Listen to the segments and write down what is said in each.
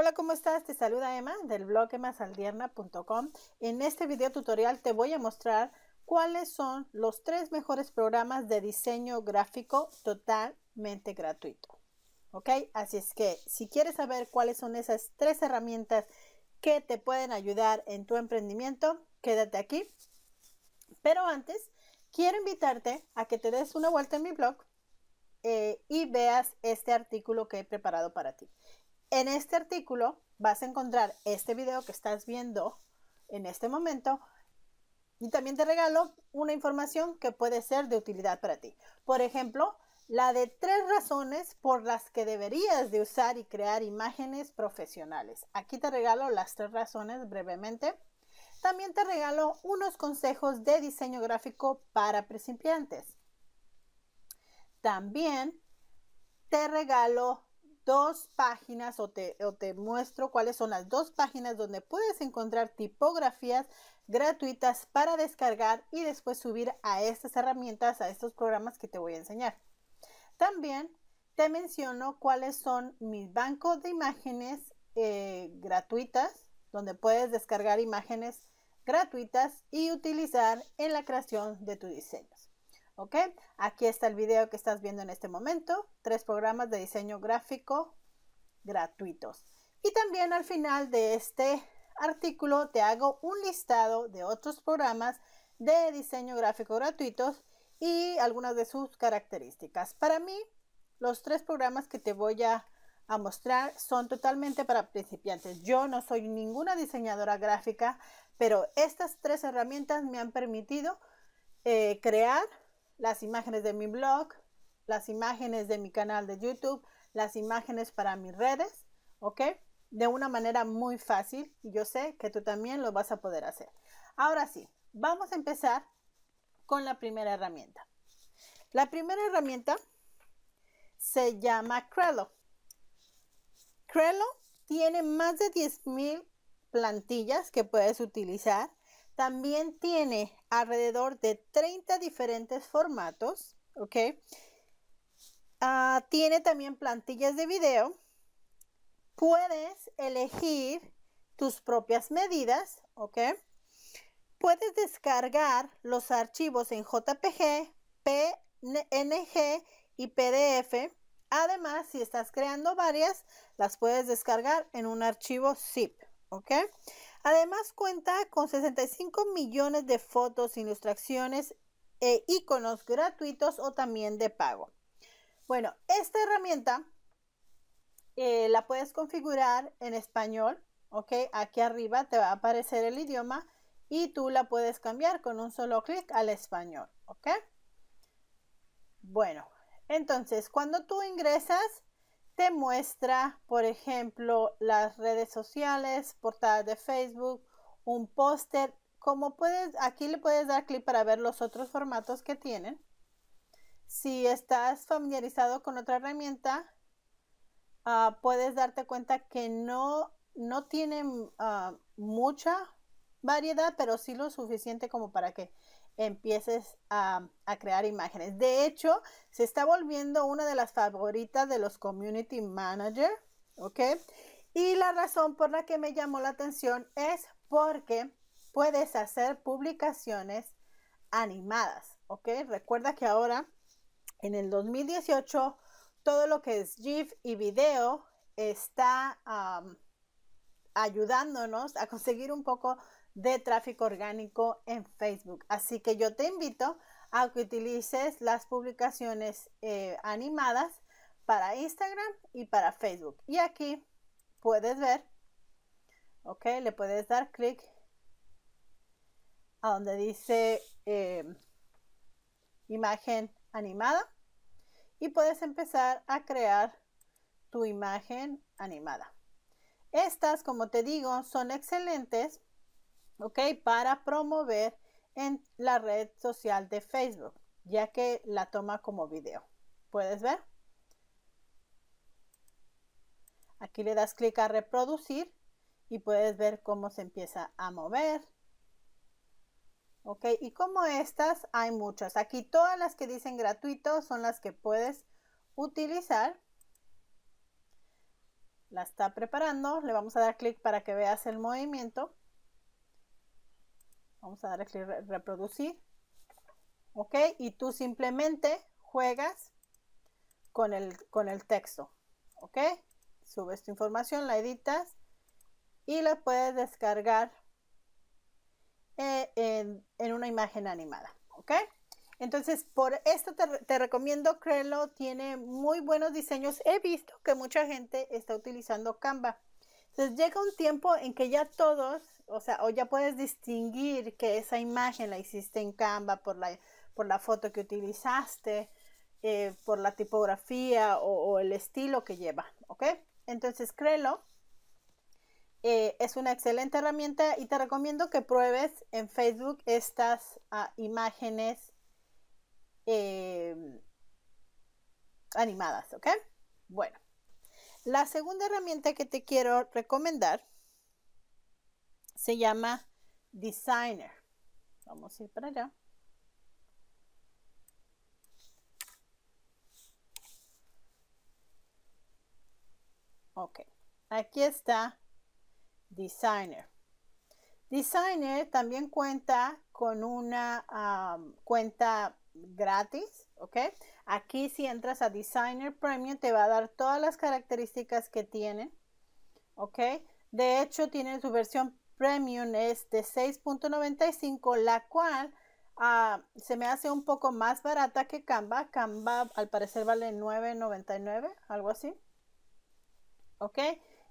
Hola, ¿cómo estás? Te saluda Emma del blog emasaldierna.com. En este video tutorial te voy a mostrar cuáles son los 3 mejores programas de diseño gráfico totalmente gratuito. ¿Ok? Así es que si quieres saber cuáles son esas 3 herramientas que te pueden ayudar en tu emprendimiento, quédate aquí. Pero antes, quiero invitarte a que te des una vuelta en mi blog y veas este artículo que he preparado para ti. En este artículo vas a encontrar este video que estás viendo en este momento y también te regalo una información que puede ser de utilidad para ti. Por ejemplo, la de 3 razones por las que deberías de usar y crear imágenes profesionales. Aquí te regalo las 3 razones brevemente. También te regalo unos consejos de diseño gráfico para principiantes. También te regalo 2 páginas o te muestro cuáles son las 2 páginas donde puedes encontrar tipografías gratuitas para descargar y después subir a estas herramientas, a estos programas que te voy a enseñar. También te menciono cuáles son mis bancos de imágenes gratuitas, donde puedes descargar imágenes gratuitas y utilizar en la creación de tus diseños. ¿Ok? Aquí está el video que estás viendo en este momento, 3 programas de diseño gráfico gratuitos. Y también al final de este artículo te hago un listado de otros programas de diseño gráfico gratuitos y algunas de sus características. Para mí, los 3 programas que te voy a mostrar son totalmente para principiantes. Yo no soy ninguna diseñadora gráfica, pero estas 3 herramientas me han permitido crear las imágenes de mi blog, las imágenes de mi canal de YouTube, las imágenes para mis redes, ¿ok? De una manera muy fácil y yo sé que tú también lo vas a poder hacer. Ahora sí, vamos a empezar con la primera herramienta. La primera herramienta se llama Crello. Crello tiene más de 10,000 plantillas que puedes utilizar. También tiene alrededor de 30 diferentes formatos, ¿ok? Tiene también plantillas de video. Puedes elegir tus propias medidas, ¿ok? Puedes descargar los archivos en JPG, PNG y PDF. Además, si estás creando varias, las puedes descargar en un archivo zip. ¿Ok? Además cuenta con 65 millones de fotos, ilustraciones e iconos gratuitos o también de pago. Bueno, esta herramienta la puedes configurar en español, ¿ok? Aquí arriba te va a aparecer el idioma y tú la puedes cambiar con un solo clic al español, ¿ok? Bueno, entonces cuando tú ingresas, te muestra, por ejemplo, las redes sociales, portadas de Facebook, un póster. Como puedes, aquí le puedes dar clic para ver los otros formatos que tienen. Si estás familiarizado con otra herramienta, puedes darte cuenta que no tienen mucha variedad, pero sí lo suficiente como para que empieces a crear imágenes. De hecho, se está volviendo una de las favoritas de los community manager, ¿ok? Y la razón por la que me llamó la atención es porque puedes hacer publicaciones animadas, ¿ok? Recuerda que ahora, en el 2018, todo lo que es GIF y video está ayudándonos a conseguir un poco de tráfico orgánico en Facebook. Así que yo te invito a que utilices las publicaciones animadas para Instagram y para Facebook. Y aquí puedes ver, ok, le puedes dar clic a donde dice imagen animada y puedes empezar a crear tu imagen animada. Estas, como te digo, son excelentes, ¿ok? Para promover en la red social de Facebook, ya que la toma como video. ¿Puedes ver? Aquí le das clic a reproducir y puedes ver cómo se empieza a mover. ¿Ok? Y como estas, hay muchas. Aquí todas las que dicen gratuito son las que puedes utilizar. la está preparando. Le vamos a dar clic para que veas el movimiento. Vamos a dar clic reproducir. Ok, y tú simplemente juegas con el texto. Ok, subes tu información, la editas y la puedes descargar en una imagen animada. Ok, entonces por esto te recomiendo Crello, tiene muy buenos diseños. He visto que mucha gente está utilizando Canva. Entonces llega un tiempo en que ya todos, o ya puedes distinguir que esa imagen la hiciste en Canva por la foto que utilizaste, por la tipografía o el estilo que lleva, ¿ok? Entonces Crello es una excelente herramienta y te recomiendo que pruebes en Facebook estas imágenes animadas, ¿ok? Bueno, la segunda herramienta que te quiero recomendar se llama Desygner. Vamos a ir para allá. Ok, aquí está Desygner. Desygner también cuenta con una cuenta gratis, ¿ok? Aquí si entras a Desygner Premium te va a dar todas las características que tienen, ¿ok? De hecho tienen su versión Premium, es de 6.95, la cual se me hace un poco más barata que Canva. Canva al parecer vale $9.99, algo así. Ok,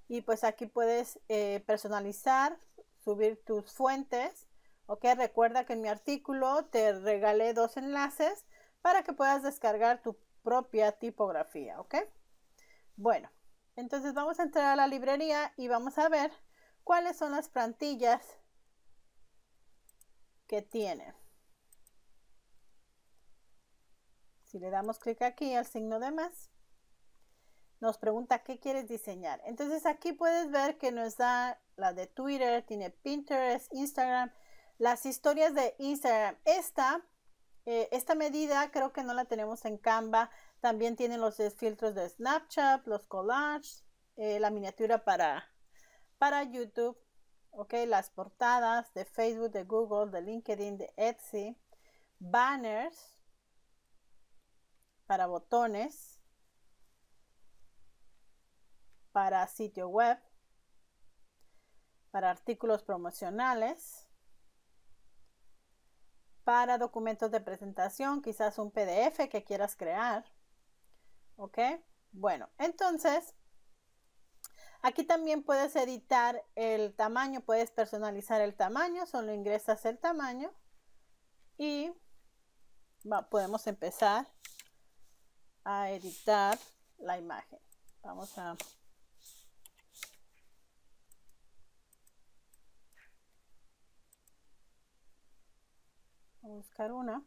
y pues aquí puedes personalizar, subir tus fuentes. Ok, recuerda que en mi artículo te regalé 2 enlaces para que puedas descargar tu propia tipografía. Ok, bueno, entonces vamos a entrar a la librería y vamos a ver cuáles son las plantillas que tienen. Si le damos clic aquí al signo de más, nos pregunta qué quieres diseñar. Entonces aquí puedes ver que nos da la de Twitter, tiene Pinterest, Instagram, las historias de Instagram. Esta medida creo que no la tenemos en Canva. También tienen los filtros de Snapchat, los collages, la miniatura para YouTube, ok, las portadas de Facebook, de Google, de LinkedIn, de Etsy, banners para botones, para sitio web, para artículos promocionales, para documentos de presentación, quizás un PDF que quieras crear. Ok, bueno, entonces aquí también puedes editar el tamaño, puedes personalizar el tamaño, solo ingresas el tamaño y podemos empezar a editar la imagen. Vamos a buscar una.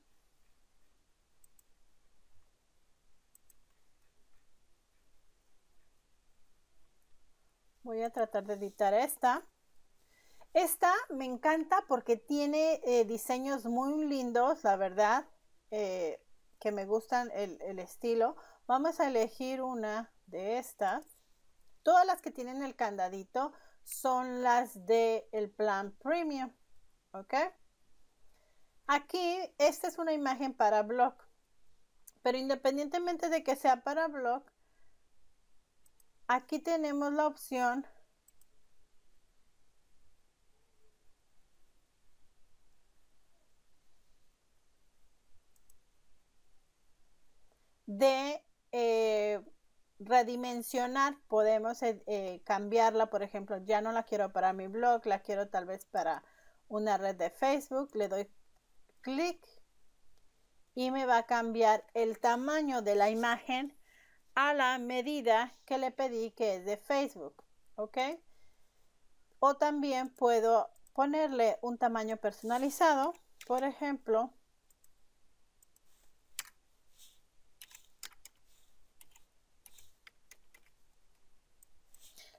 Voy a tratar de editar esta. Esta me encanta porque tiene diseños muy lindos, la verdad, que me gustan el estilo. Vamos a elegir una de estas. Todas las que tienen el candadito son las del plan premium, ¿ok? Aquí, esta es una imagen para blog, pero independientemente de que sea para blog, aquí tenemos la opción de redimensionar. Podemos cambiarla, por ejemplo, ya no la quiero para mi blog, la quiero tal vez para una red de Facebook. Le doy clic y me va a cambiar el tamaño de la imagen a la medida que le pedí, que es de Facebook, ¿ok? O también puedo ponerle un tamaño personalizado, por ejemplo,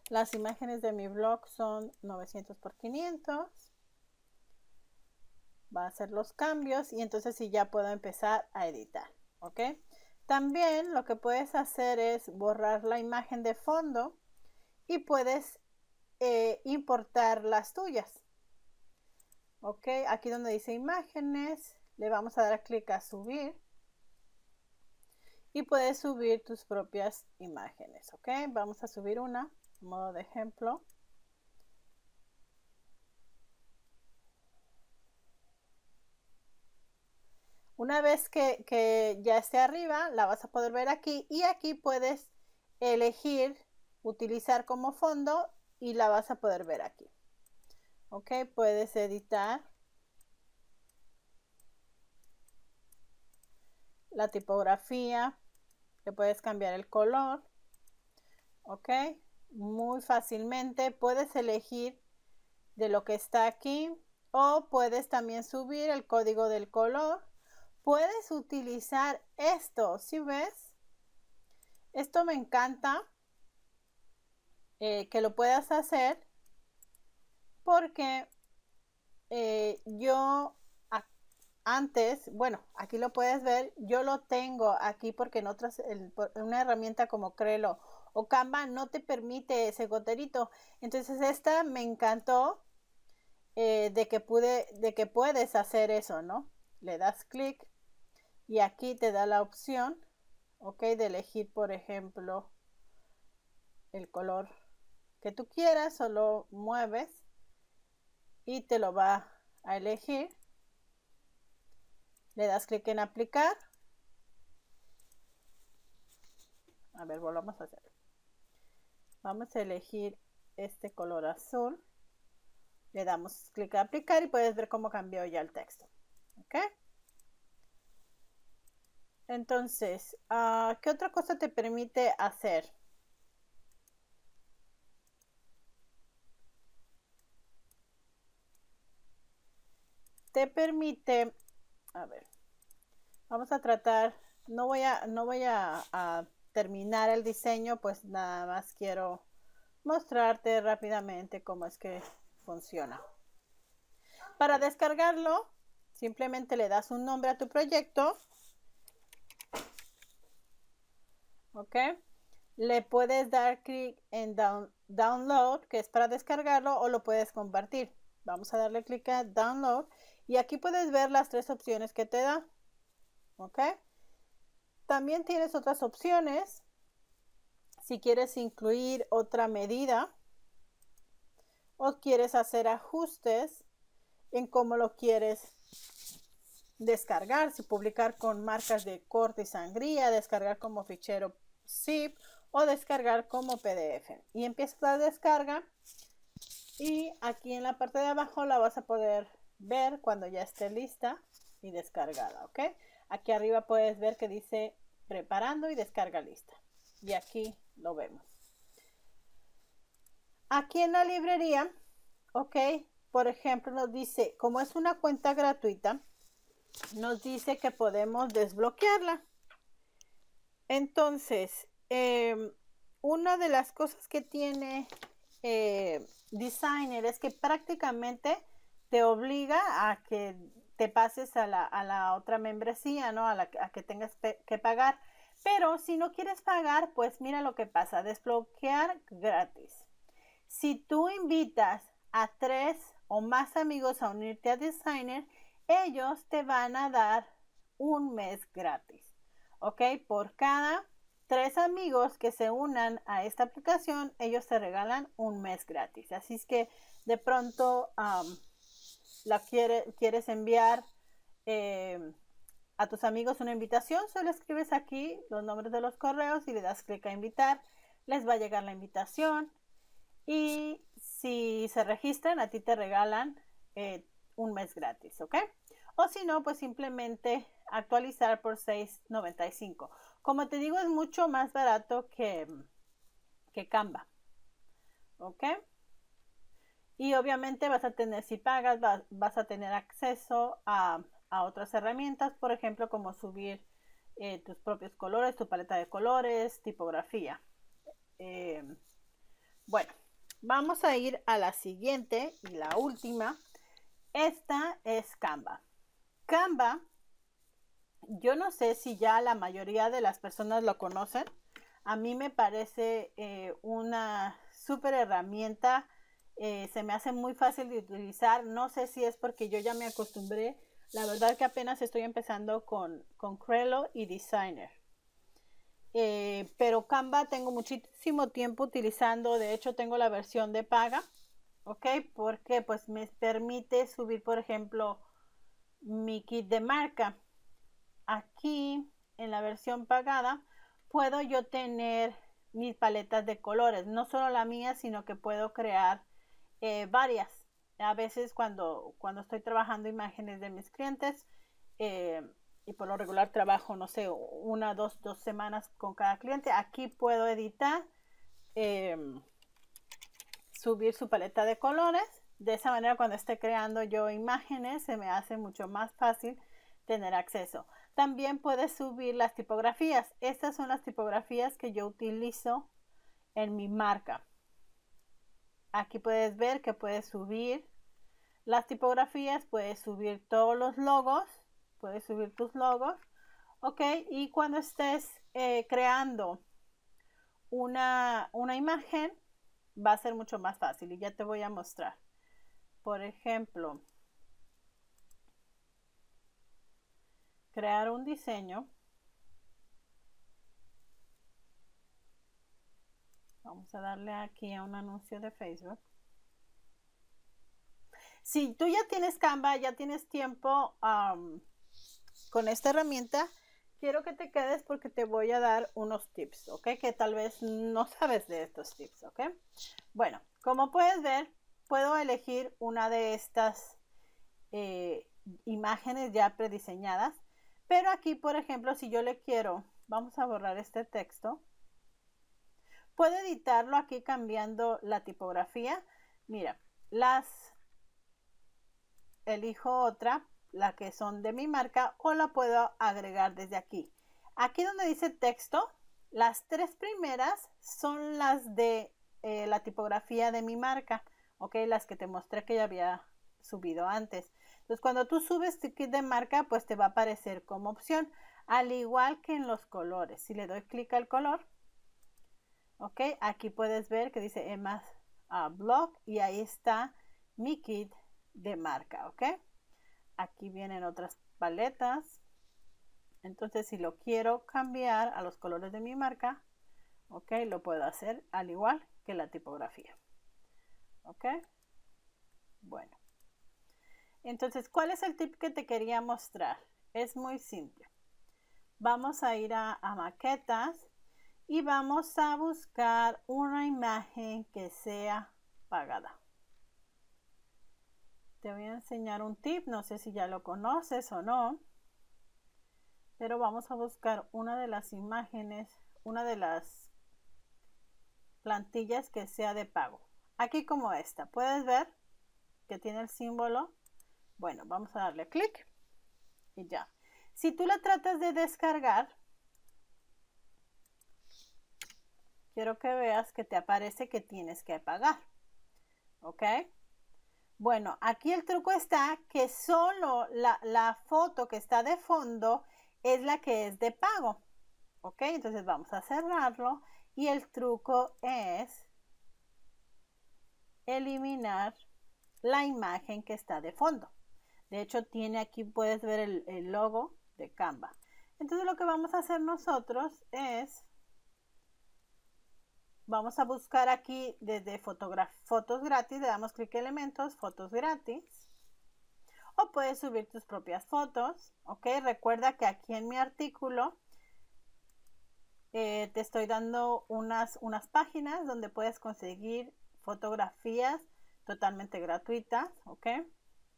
las imágenes de mi blog son 900 por 500. Va a hacer los cambios y entonces sí ya puedo empezar a editar, ¿ok? También lo que puedes hacer es borrar la imagen de fondo y puedes importar las tuyas. Ok, aquí donde dice imágenes, le vamos a dar clic a subir y puedes subir tus propias imágenes. Ok, vamos a subir una, a modo de ejemplo. Una vez que ya esté arriba, la vas a poder ver aquí y aquí puedes elegir utilizar como fondo y la vas a poder ver aquí. Ok, puedes editar la tipografía, le puedes cambiar el color. Ok, muy fácilmente puedes elegir de lo que está aquí o puedes también subir el código del color. Puedes utilizar esto, ¿sí ves? Esto me encanta que lo puedas hacer porque yo antes, bueno, aquí lo puedes ver, yo lo tengo aquí porque en otras, una herramienta como Crello o Canva no te permite ese goterito. Entonces esta me encantó de que puedes hacer eso, ¿no? Le das clic. Y aquí te da la opción, ok, de elegir, por ejemplo, el color que tú quieras, solo mueves y te lo va a elegir. Le das clic en aplicar. A ver, volvamos a hacerlo. Vamos a elegir este color azul. Le damos clic a aplicar y puedes ver cómo cambió ya el texto. Ok. Entonces, ¿qué otra cosa te permite hacer? Te permite, a ver, vamos a tratar, no voy a terminar el diseño, pues nada más quiero mostrarte rápidamente cómo es que funciona. Para descargarlo, simplemente le das un nombre a tu proyecto. Ok, le puedes dar clic en download, que es para descargarlo, o lo puedes compartir. Vamos a darle clic a download y aquí puedes ver las tres opciones que te da. Ok, también tienes otras opciones si quieres incluir otra medida o quieres hacer ajustes en cómo lo quieres descargar, si publicar con marcas de corte y sangría, descargar como fichero zip o descargar como PDF. Y empieza la descarga y aquí en la parte de abajo la vas a poder ver cuando ya esté lista y descargada, ¿ok? Aquí arriba puedes ver que dice preparando y descarga lista. Y aquí lo vemos. Aquí en la librería, ¿ok? Por ejemplo, nos dice, como es una cuenta gratuita, nos dice que podemos desbloquearla. Entonces, una de las cosas que tiene Desygner es que prácticamente te obliga a que te pases a la otra membresía, ¿no? A que tengas que pagar. Pero si no quieres pagar, pues mira lo que pasa. Desbloquear gratis. Si tú invitas a 3 o más amigos a unirte a Desygner, ellos te van a dar un mes gratis, ¿ok? Por cada 3 amigos que se unan a esta aplicación, ellos te regalan un mes gratis. Así es que de pronto quieres enviar a tus amigos una invitación, solo escribes aquí los nombres de los correos y le das clic a invitar. Les va a llegar la invitación y si se registran, a ti te regalan un mes gratis, ¿ok? O si no, pues simplemente actualizar por $6.95. Como te digo, es mucho más barato que Canva, ¿ok? Y obviamente vas a tener, si pagas, vas a tener acceso a otras herramientas, por ejemplo, como subir tus propios colores, tu paleta de colores, tipografía. Bueno, vamos a ir a la siguiente y la última. Esta es Canva. Canva, yo no sé si ya la mayoría de las personas lo conocen. A mí me parece una súper herramienta, se me hace muy fácil de utilizar. No sé si es porque yo ya me acostumbré. La verdad que apenas estoy empezando con Crello y Desygner. Pero Canva tengo muchísimo tiempo utilizando. De hecho, tengo la versión de paga. ¿Ok? Porque pues me permite subir, por ejemplo, mi kit de marca. Aquí, en la versión pagada, puedo yo tener mis paletas de colores. No solo la mía, sino que puedo crear varias. A veces cuando estoy trabajando imágenes de mis clientes, y por lo regular trabajo, no sé, una, dos semanas con cada cliente. Aquí puedo editar, subir su paleta de colores. De esa manera, cuando esté creando yo imágenes, se me hace mucho más fácil tener acceso. También puedes subir las tipografías. Estas son las tipografías que yo utilizo en mi marca. Aquí puedes ver que puedes subir las tipografías, puedes subir todos los logos, puedes subir tus logos, ok. Y cuando estés creando una imagen, va a ser mucho más fácil, y ya te voy a mostrar. Por ejemplo, crear un diseño. Vamos a darle aquí a un anuncio de Facebook. Si tú ya tienes Canva, ya tienes tiempo con esta herramienta, quiero que te quedes porque te voy a dar unos tips, ¿ok? Que tal vez no sabes de estos tips, ¿ok? Bueno, como puedes ver, puedo elegir una de estas imágenes ya prediseñadas. Pero aquí, por ejemplo, si yo le quiero, vamos a borrar este texto. Puedo editarlo aquí cambiando la tipografía. Mira, elijo otra, la que son de mi marca, o la puedo agregar desde aquí. Aquí donde dice texto, las tres primeras son las de la tipografía de mi marca, ok, las que te mostré que ya había subido antes. Entonces, cuando tú subes tu kit de marca, pues te va a aparecer como opción, al igual que en los colores. Si le doy clic al color, ok, aquí puedes ver que dice Emma Blog, y ahí está mi kit de marca, ok. Aquí vienen otras paletas. Entonces, si lo quiero cambiar a los colores de mi marca, ok, lo puedo hacer al igual que la tipografía, ok. Bueno, entonces, ¿cuál es el tip que te quería mostrar? Es muy simple. Vamos a ir a maquetas y vamos a buscar una imagen que sea pagada. Te voy a enseñar un tip, no sé si ya lo conoces o no, pero vamos a buscar una de las imágenes, una de las plantillas que sea de pago. Aquí como esta, puedes ver que tiene el símbolo. Bueno, vamos a darle clic y ya. Si tú la tratas de descargar, quiero que veas que te aparece que tienes que pagar, ¿ok? Bueno, aquí el truco está que solo la foto que está de fondo es la que es de pago, ¿ok? Entonces vamos a cerrarlo, y el truco es eliminar la imagen que está de fondo. De hecho, tiene aquí, puedes ver el logo de Canva. Entonces, lo que vamos a hacer nosotros es, vamos a buscar aquí desde fotos gratis, le damos clic a elementos, fotos gratis, o puedes subir tus propias fotos, ok. Recuerda que aquí en mi artículo te estoy dando unas páginas donde puedes conseguir fotografías totalmente gratuitas, ok.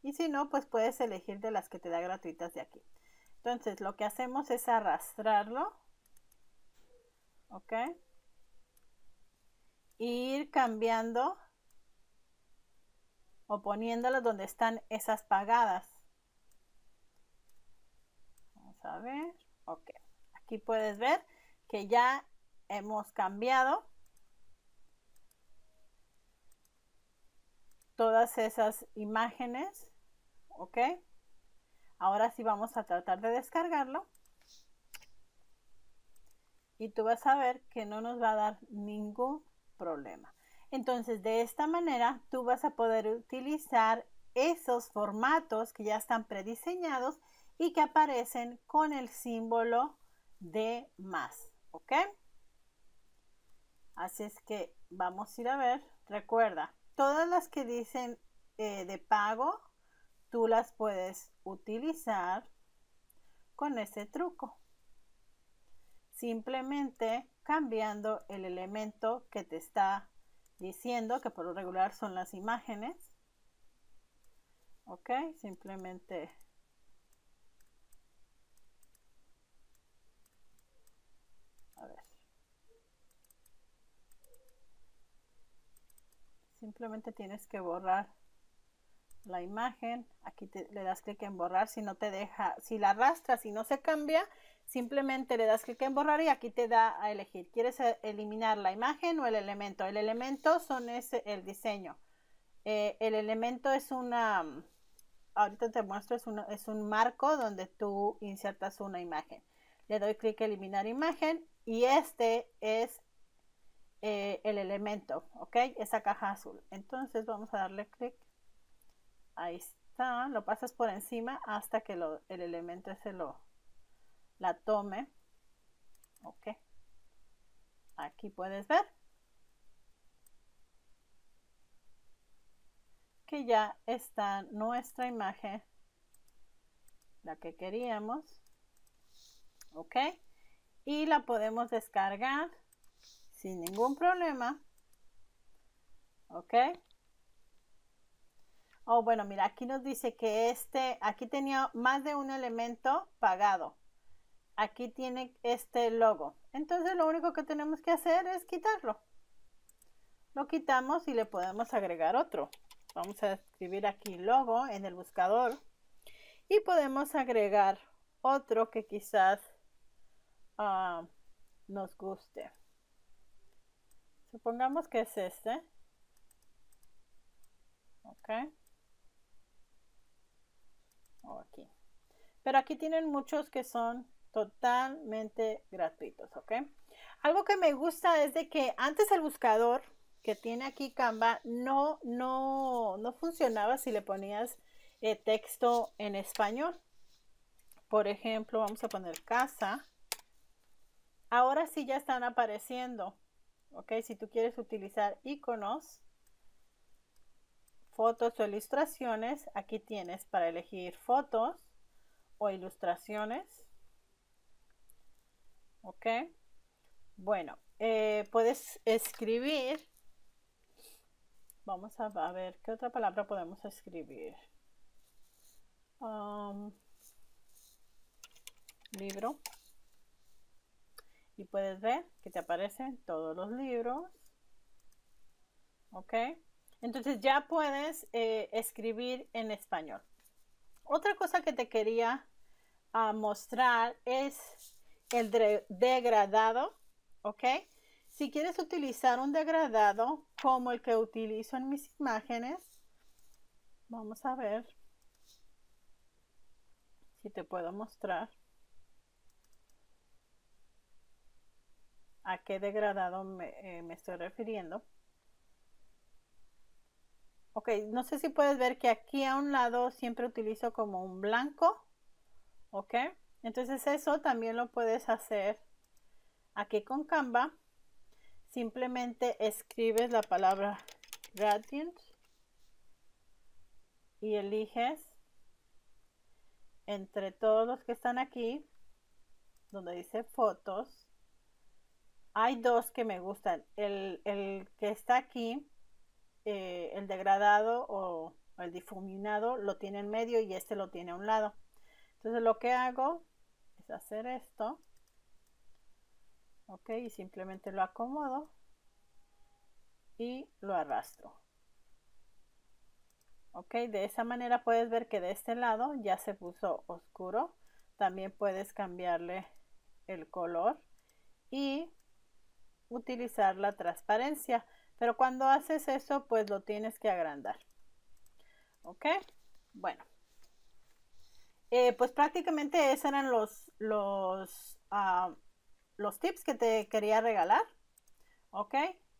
Y si no, pues puedes elegir de las que te da gratuitas de aquí. Entonces, lo que hacemos es arrastrarlo, ok, y ir cambiando o poniéndolas donde están esas pagadas. Vamos a ver, ok. Aquí puedes ver que ya hemos cambiado todas esas imágenes, ok. Ahora sí vamos a tratar de descargarlo, y tú vas a ver que no nos va a dar ningún problema. Entonces, de esta manera, tú vas a poder utilizar esos formatos que ya están prediseñados y que aparecen con el símbolo de más, ¿ok? Así es que vamos a ir a ver. Recuerda, todas las que dicen de pago, tú las puedes utilizar con este truco. Simplemente cambiando el elemento que te está diciendo, que por lo regular son las imágenes. Ok, simplemente a ver. Simplemente tienes que borrar la imagen. Aquí le das clic en borrar. Si no te deja, si la arrastras y no se cambia, simplemente le das clic en borrar y aquí te da a elegir. ¿Quieres eliminar la imagen o el elemento? El elemento son el diseño. El elemento es una, ahorita te muestro, es un marco donde tú insertas una imagen. Le doy clic en eliminar imagen y este es el elemento, ¿ok? Esa caja azul. Entonces vamos a darle clic. Ahí está, lo pasas por encima hasta que el elemento se la tome. Ok, aquí puedes ver que ya está nuestra imagen, la que queríamos. Ok, y la podemos descargar sin ningún problema. Ok. Oh, bueno, mira, aquí nos dice que aquí tenía más de un elemento pagado. Aquí tiene este logo. Entonces lo único que tenemos que hacer es quitarlo. Lo quitamos y le podemos agregar otro. Vamos a escribir aquí logo en el buscador. Y podemos agregar otro que quizás nos guste. Supongamos que es este. Ok. Aquí, pero aquí tienen muchos que son totalmente gratuitos, ¿ok? Algo que me gusta es de que antes el buscador que tiene aquí Canva no funcionaba si le ponías texto en español. Por ejemplo, vamos a poner casa. Ahora sí ya están apareciendo, ¿ok? Si tú quieres utilizar iconos, fotos o ilustraciones, aquí tienes para elegir fotos o ilustraciones. Ok, bueno, puedes escribir. Vamos a ver qué otra palabra podemos escribir. Libro. Y puedes ver que te aparecen todos los libros. Ok. Entonces ya puedes escribir en español. Otra cosa que te quería mostrar es el degradado, ¿ok? Si quieres utilizar un degradado como el que utilizo en mis imágenes, vamos a ver si te puedo mostrar a qué degradado me estoy refiriendo. Ok, no sé si puedes ver que aquí a un lado siempre utilizo como un blanco, ok. Entonces eso también lo puedes hacer aquí con Canva. Simplemente escribes la palabra gradient y eliges entre todos los que están aquí, donde dice fotos. Hay dos que me gustan, el que está aquí. El degradado o el difuminado lo tiene en medio y este lo tiene a un lado. Entonces lo que hago es hacer esto, ok, y simplemente lo acomodo y lo arrastro, ok. De esa manera puedes ver que de este lado ya se puso oscuro. También puedes cambiarle el color y utilizar la transparencia. Pero cuando haces eso, pues lo tienes que agrandar. ¿Ok? Bueno. Pues prácticamente esos eran los tips que te quería regalar. ¿Ok?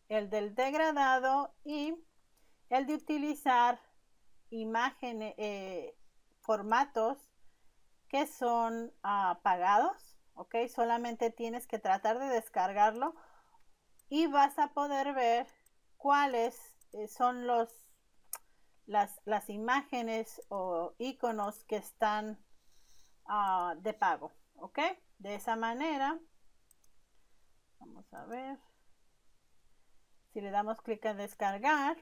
el del degradado y el de utilizar imágenes, formatos que son pagados, ¿ok? Solamente tienes que tratar de descargarlo y vas a poder ver cuáles son las imágenes o iconos que están de pago, ¿ok? De esa manera, vamos a ver, si le damos clic en descargar,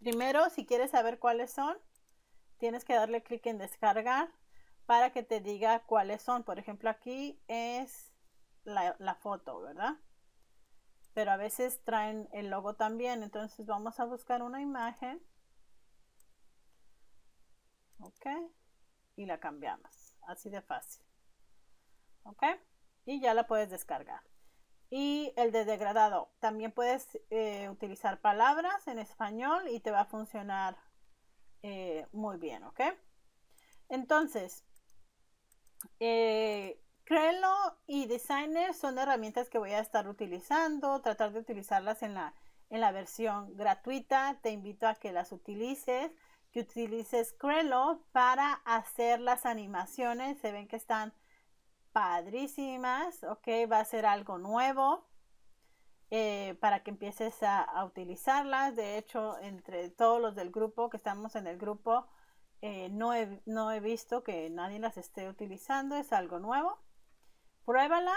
primero si quieres saber cuáles son, tienes que darle clic en descargar para que te diga cuáles son. Por ejemplo, aquí es la foto, ¿verdad? Pero a veces traen el logo también. Entonces vamos a buscar una imagen. Ok. Y la cambiamos. Así de fácil. Ok. Y ya la puedes descargar. Y el de degradado. También puedes utilizar palabras en español y te va a funcionar muy bien, ¿ok? Entonces, Crello y Desygner son herramientas que voy a estar utilizando, tratar de utilizarlas en la versión gratuita. Te invito a que las utilices, que utilices Crello para hacer las animaciones. Se ven que están padrísimas, ¿ok? Va a ser algo nuevo. Para que empieces a utilizarlas. De hecho, entre todos los del grupo que estamos en el grupo, no he visto que nadie las esté utilizando. Es algo nuevo. Pruébala.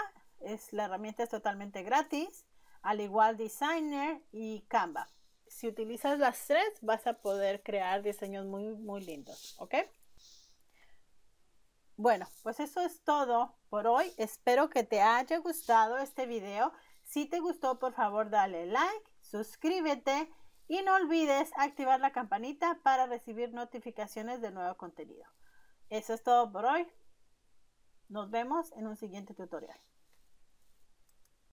La herramienta es totalmente gratis. Al igual Desygner y Canva. Si utilizas las tres, vas a poder crear diseños muy, muy lindos. ¿Ok? Bueno, pues eso es todo por hoy. Espero que te haya gustado este video. Si te gustó, por favor dale like, suscríbete y no olvides activar la campanita para recibir notificaciones de nuevo contenido. Eso es todo por hoy. Nos vemos en un siguiente tutorial.